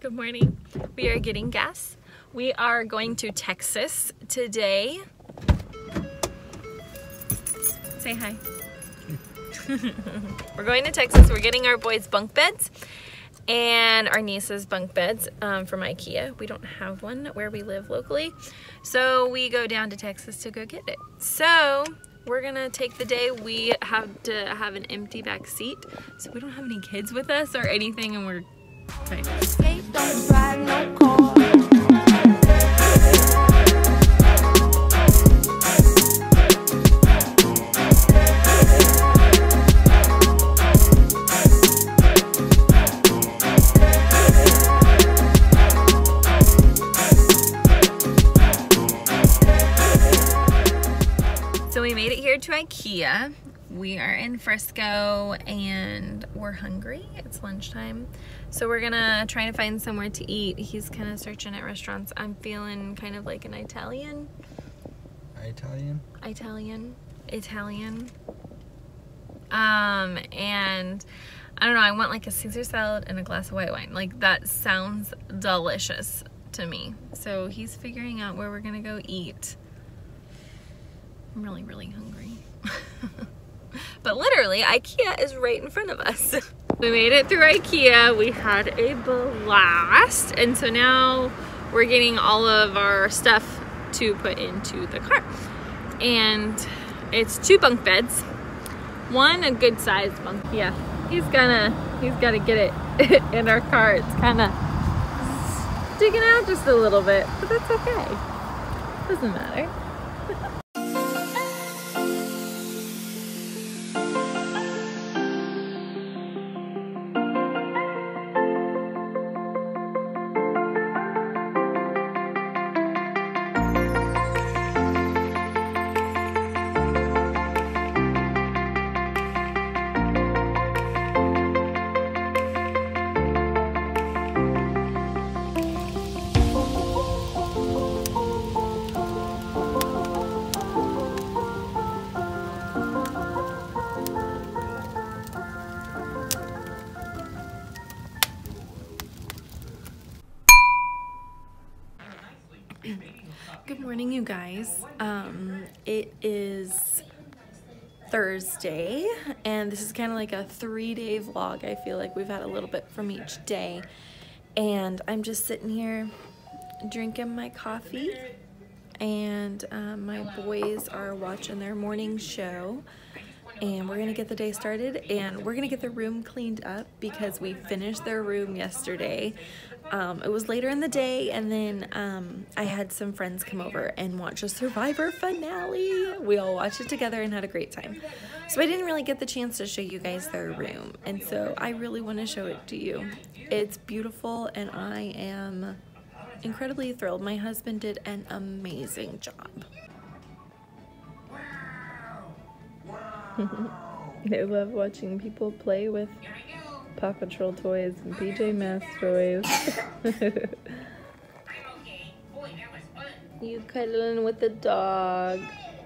Good morning. We are getting gas. We are going to Texas today. Say hi. We're going to Texas. We're getting our boys' bunk beds and our niece's bunk beds from Ikea. We don't have one where we live locally. So we go down to Texas to go get it. So we're gonna take the day. We have to have an empty back seat. So we don't have any kids with us or anything, and we're fine. Don't drive no car. So we made it here to Ikea. We are in Frisco and we're hungry. It's lunchtime. So we're gonna try to find somewhere to eat. He's kind of searching at restaurants. I'm feeling kind of like an Italian. Italian? Italian. Italian. And I don't know, I want like a Caesar salad and a glass of white wine. Like that sounds delicious to me. So he's figuring out where we're gonna go eat. I'm really, really hungry. But literally, Ikea is right in front of us. We made it through Ikea. We had a blast. And so now we're getting all of our stuff to put into the car. And it's 2 bunk beds. One a good sized bunk. Yeah, he's gonna get it in our car. It's kind of sticking out just a little bit, but that's okay. Doesn't matter. Good morning, you guys. It is Thursday, and this is kind of like a 3-day vlog. I feel like we've had a little bit from each day, and I'm just sitting here drinking my coffee, and my boys are watching their morning show, and we're gonna get the day started, and we're gonna get the room cleaned up because we finished their room yesterday. It was later in the day, and then I had some friends come over and watch a Survivor finale. We all watched it together and had a great time. So I didn't really get the chance to show you guys their room, and so I really want to show it to you. It's beautiful, and I am incredibly thrilled. My husband did an amazing job. I love watching people play with Paw Patrol toys and PJ Masks toys. You cuddling with the dog.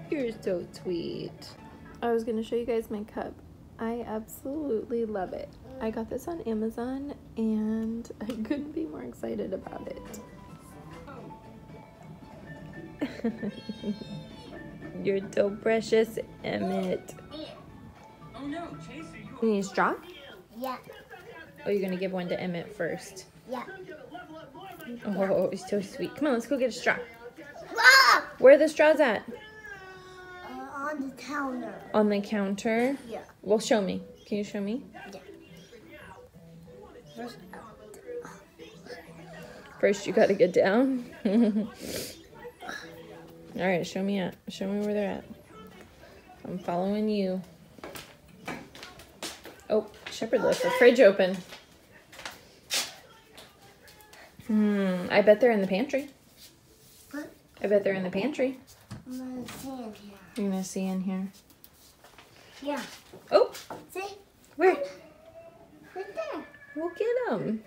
You're so sweet. I was gonna show you guys my cup. I absolutely love it. I got this on Amazon and I couldn't be more excited about it. You're so precious, Emmett. Oh no, Chase, you need a straw? Yeah. Oh, you're gonna give one to Emmett first? Yeah. Oh, he's so sweet. Come on, let's go get a straw. Ah! Where are the straws at? On the counter. On the counter? Yeah. Well, show me. Can you show me? Yeah. First you gotta get down. All right, show me at. Show me where they're at. I'm following you. Oh, Shepherd left the fridge open. I bet they're in the pantry. What? I bet they're in the pantry. I'm gonna see in here. You're gonna see in here? Yeah. Oh! See? Where? Right there. We'll get them.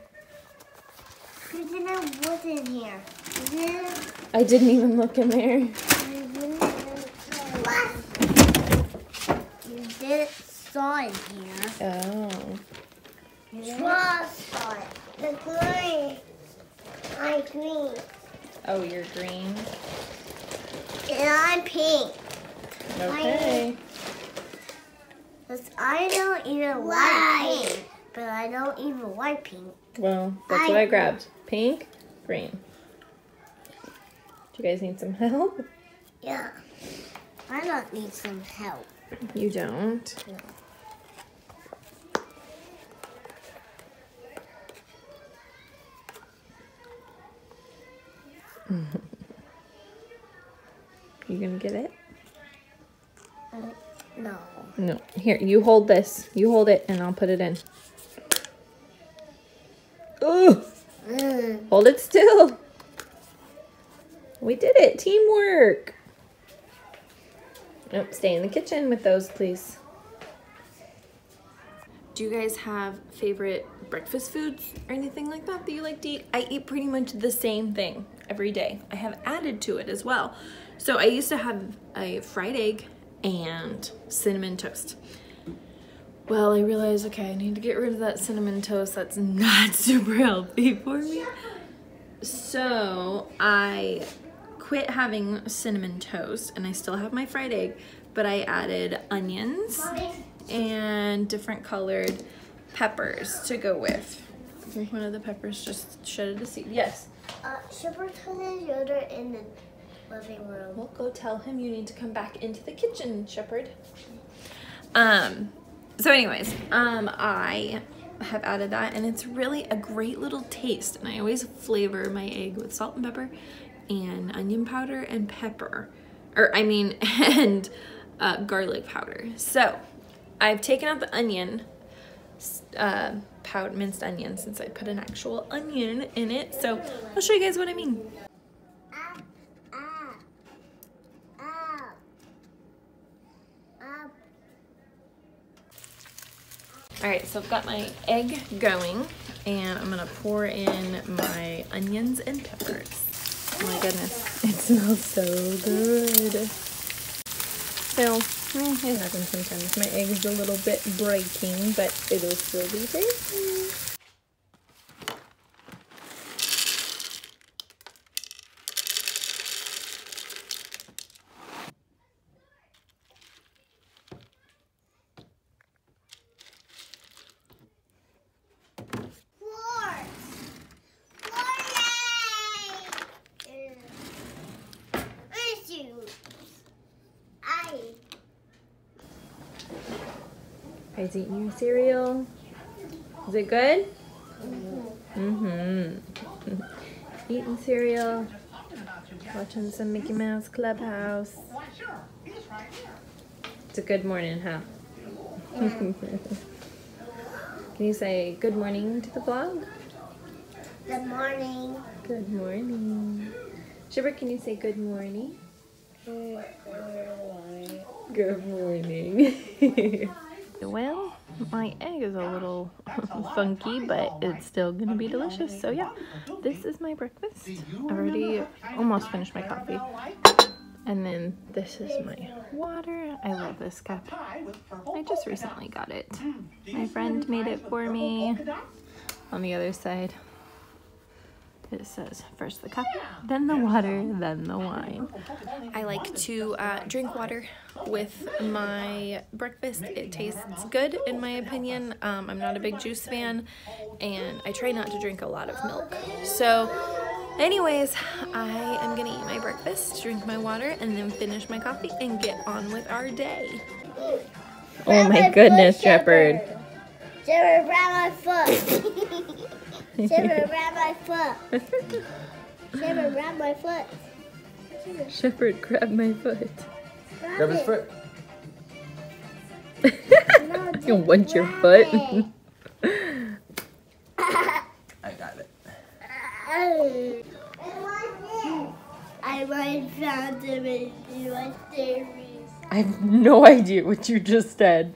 You didn't look in here. I didn't even look in there. You didn't look. You didn't. Saw in here. Oh. Straw saw it. the green. I'm green. Oh, you're green? And I'm pink. Okay. Because I don't even like pink. But I don't even like pink. Well, that's what I grabbed. Pink, green. Do you guys need some help? Yeah. I don't need some help. You don't? No. You gonna get it? No. No. Here, you hold this. You hold it, and I'll put it in. Ooh! Mm. Hold it still. We did it. Teamwork. Nope. Stay in the kitchen with those, please. Do you guys have favorite breakfast foods or anything like that that you like to eat? I eat pretty much the same thing every day. I have added to it as well. So I used to have a fried egg and cinnamon toast. Well, I realized, okay, I need to get rid of that cinnamon toast. That's not super healthy for me. So I quit having cinnamon toast and I still have my fried egg, but I added onions. And different colored peppers to go with. I think one of the peppers just shedded a seed. Yes. Shepherd Yoder in the living room. Well, go tell him you need to come back into the kitchen, Shepherd. So anyways, I have added that and it's really a great little taste. And I always flavor my egg with salt and pepper and onion powder and pepper. Or I mean, and garlic powder. So I've taken out the onion, minced onion, since I put an actual onion in it. So I'll show you guys what I mean. All right, so I've got my egg going and I'm gonna pour in my onions and peppers. Oh my goodness, it smells so good. So, it happens sometimes. My egg is a little bit breaking, but it'll still be tasty. Guys, eating your cereal? Is it good? Mm-hmm. Eating cereal, watching some Mickey Mouse Clubhouse. It's a good morning, huh? Yeah. Can you say good morning to the vlog? Good morning. Good morning. Shipper, can you say good morning? Good morning. Good morning. Well, my egg is a little funky, but it's still gonna be delicious. So yeah, this is my breakfast. I've already almost finished my coffee. And then this is my water. I love this cup. I just recently got it. My friend made it for me. On the other side, it says first the cup, then the water, then the wine. I like to drink water with my breakfast. It tastes good in my opinion. I'm not a big juice fan and I try not to drink a lot of milk. So anyways, I am gonna eat my breakfast, drink my water, and then finish my coffee and get on with our day. Oh my goodness, Shepherd. Shepherd, grab my foot. Shepherd, grab my foot. Shepherd, grab my foot. Shepherd, grab my foot. Grab his foot. No, you want your foot? I got it. I might found him in your series. I have no idea what you just said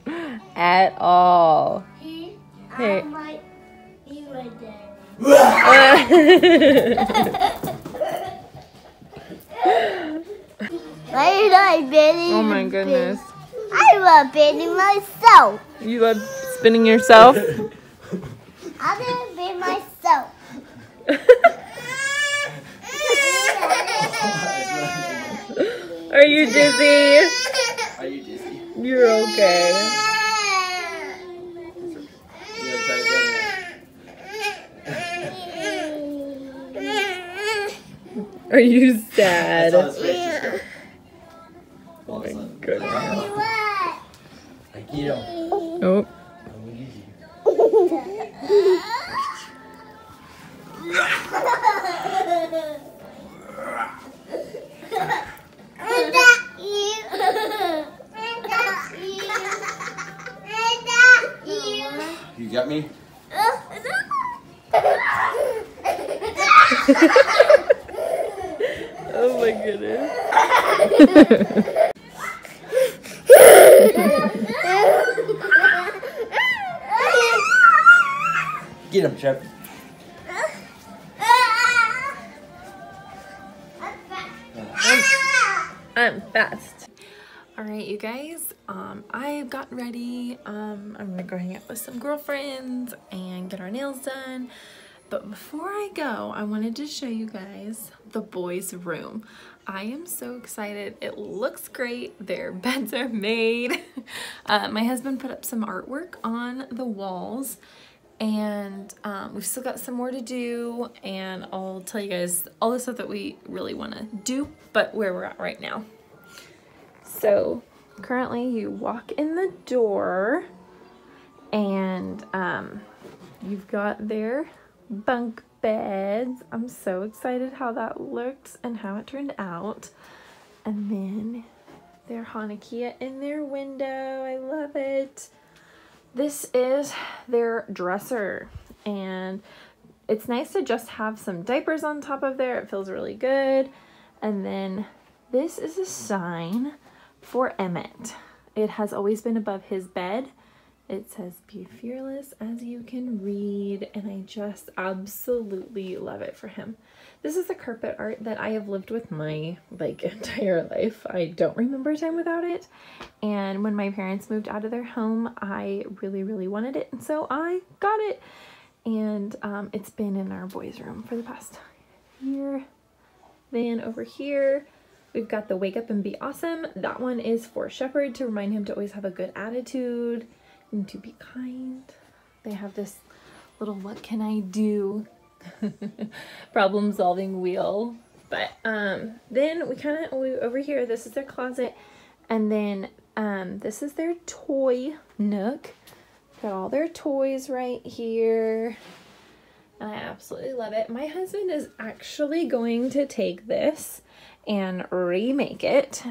at all. Hey. I might be my dad. I like spinning. Oh my goodness. I love spinning myself. You love spinning yourself? I love spinning myself. you dizzy? Are you dizzy? You're okay. It's okay. You gotta try it again. Are you sad? Oh my goodness. Oh. You got me? Oh my goodness. Get him, Chef. I'm fast. Alright, you guys. I got ready. I'm gonna go hang out with some girlfriends and get our nails done. But before I go, I wanted to show you guys the boys' room. I am so excited. It looks great. Their beds are made. My husband put up some artwork on the walls, and we've still got some more to do, and I'll tell you guys all the stuff that we really want to do, but where we're at right now. So currently you walk in the door, and you've got their bunk beds. I'm so excited how that looked and how it turned out. And then their Hanukkah in their window. I love it. This is their dresser, and it's nice to just have some diapers on top of there. It feels really good. And then this is a sign for Emmett. It has always been above his bed. It says, "Be fearless as you can read," and I just absolutely love it for him. This is the carpet art that I have lived with my entire life. I don't remember a time without it. And when my parents moved out of their home, I really, really wanted it, and so I got it. And it's been in our boys' room for the past year. Then over here, we've got the Wake Up and Be Awesome. That one is for Shepherd, to remind him to always have a good attitude and to be kind. They have this little "what can I do" problem solving wheel. But then we kind of over here, this is their closet, and then this is their toy nook. Got all their toys right here, and I absolutely love it. My husband is actually going to take this and remake it,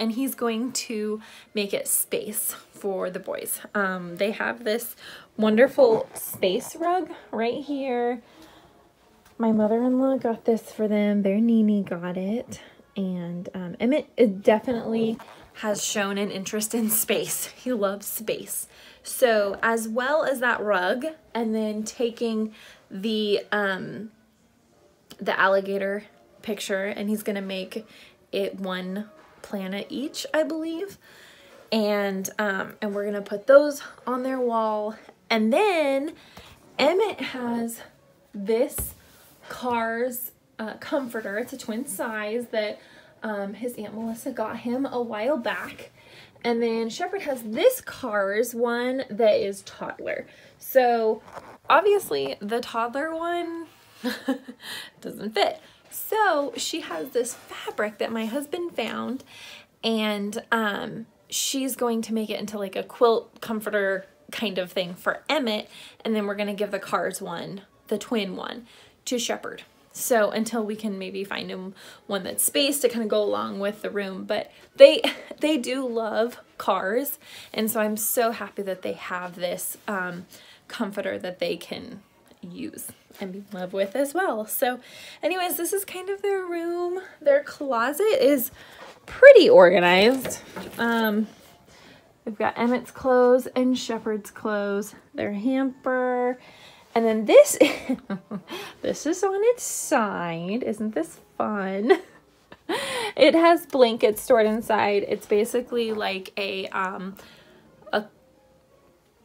and he's going to make it space for the boys. They have this wonderful space rug right here. My mother-in-law got this for them. Their Nini got it. And Emmett definitely has shown an interest in space. He loves space. So as well as that rug, and then taking the alligator picture, and he's gonna make it one planet each, I believe, and we're gonna put those on their wall. And then Emmett has this Cars comforter. It's a twin size that his Aunt Melissa got him a while back. And then Shepherd has this Cars one that is toddler. So obviously the toddler one doesn't fit. So she has this fabric that my husband found, and she's going to make it into like a quilt comforter kind of thing for Emmett, and then we're going to give the Cars one, the twin one, to Shepherd. So until we can maybe find him one that's spaced to kind of go along with the room. But they do love Cars, and so I'm so happy that they have this comforter that they can use and be in love with as well. So anyways, this is kind of their room. Their closet is pretty organized. We've got Emmett's clothes and Shepherd's clothes, their hamper, and then this this is on its side. Isn't this fun? It has blankets stored inside. It's basically like a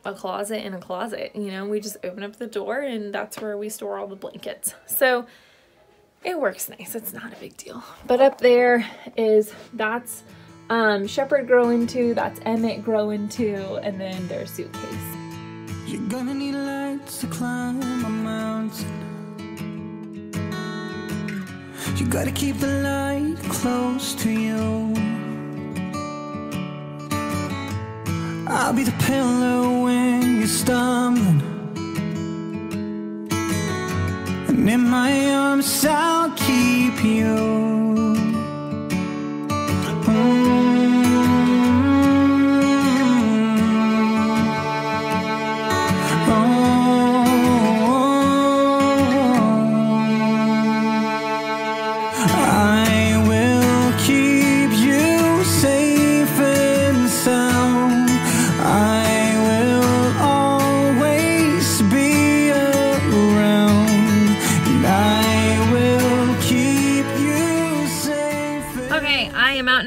closet in a closet. You know, we just open up the door, and that's where we store all the blankets. So it works nice. It's not a big deal. But up there is, that's Shepherd growing too, that's Emmett growing too, and then their suitcase. You're gonna need lights to climb a mountain. You gotta keep the light close to you. I'll be the pillow when you're stumbling, and in my arms I'll keep you.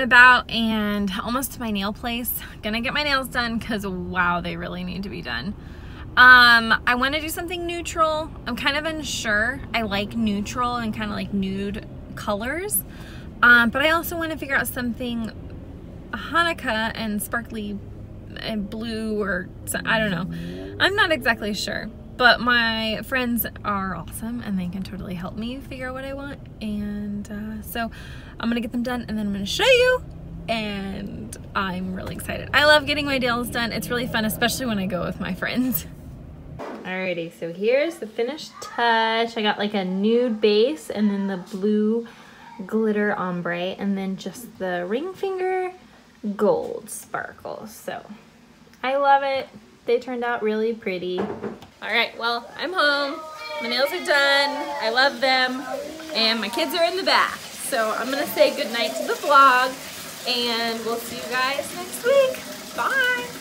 About and almost to my nail place. Gonna get my nails done because wow, they really need to be done. I want to do something neutral. I'm kind of unsure. I like neutral and kind of like nude colors, but I also want to figure out something Hanukkah and sparkly and blue, or I don't know, I'm not exactly sure, but my friends are awesome and they can totally help me figure out what I want. And so I'm gonna get them done and then I'm gonna show you, and I'm really excited. I love getting my nails done. It's really fun, especially when I go with my friends. Alrighty, so here's the finished touch. I got like a nude base and then the blue glitter ombre and then just the ring finger gold sparkles. So I love it. They turned out really pretty. All right, well, I'm home. My nails are done. I love them. And my kids are in the bath. So I'm gonna say goodnight to the vlog and we'll see you guys next week. Bye.